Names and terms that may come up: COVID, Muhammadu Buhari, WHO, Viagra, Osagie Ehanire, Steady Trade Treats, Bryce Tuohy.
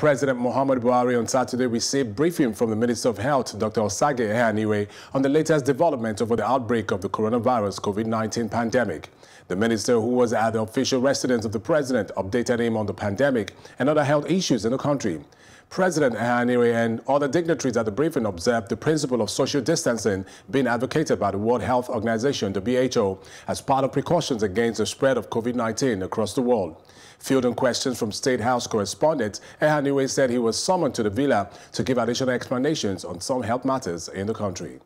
President Muhammadu Buhari on Saturday received briefing from the Minister of Health, Dr. Osagie Ehanire, on the latest development over the outbreak of the coronavirus COVID-19 pandemic. The minister, who was at the official residence of the president, updated him on the pandemic and other health issues in the country. President Ehanire and other dignitaries at the briefing observed the principle of social distancing being advocated by the World Health Organization, the WHO, as part of precautions against the spread of COVID-19 across the world. Fielding questions from State House correspondent, Ehanire said he was summoned to the villa to give additional explanations on some health matters in the country.